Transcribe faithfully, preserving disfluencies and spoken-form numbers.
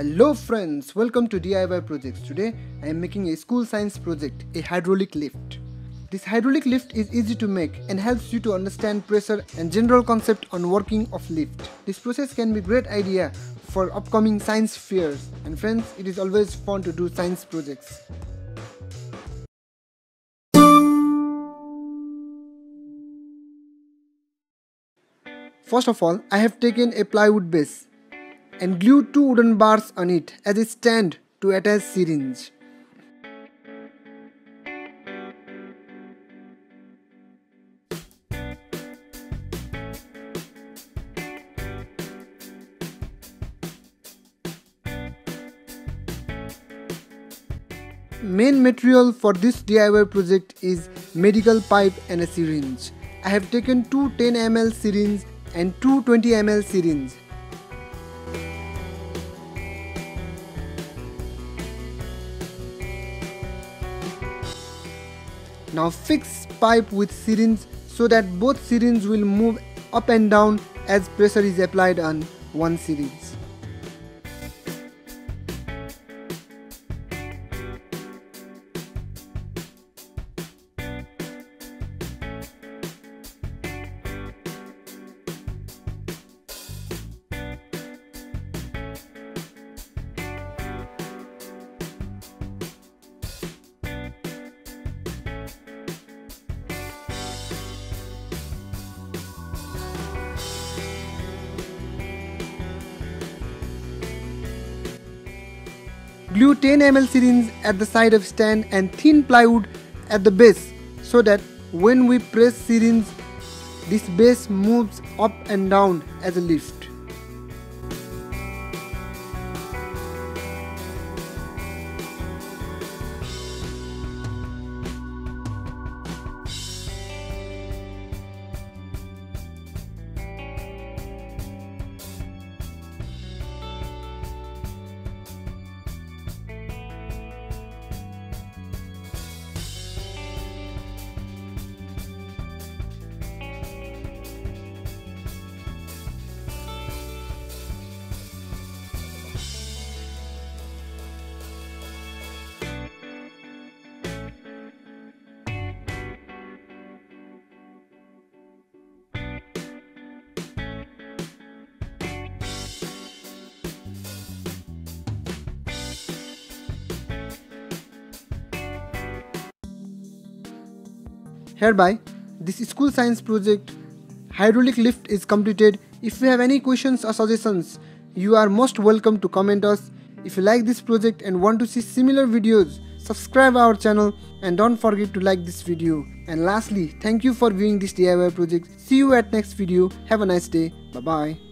Hello friends, welcome to D I Y Projects. Today I am making a school science project, a hydraulic lift. This hydraulic lift is easy to make and helps you to understand pressure and general concept on working of lift. This process can be great idea for upcoming science fairs, and friends, it is always fun to do science projects. First of all, I have taken a plywood base and glue two wooden bars on it as a stand to attach syringe. Main material for this D I Y project is medical pipe and a syringe. I have taken two ten milliliter syringes and two twenty milliliter syringes. Now fix pipe with syringe so that both syringes will move up and down as pressure is applied on one syringe. Glue ten milliliter syringe at the side of stand and thin plywood at the base so that when we press syringe, this base moves up and down as a lift. Hereby, this school science project, hydraulic lift, is completed. If you have any questions or suggestions, you are most welcome to comment us. If you like this project and want to see similar videos, subscribe our channel and don't forget to like this video. And lastly, thank you for viewing this D I Y project. See you at next video. Have a nice day. Bye bye.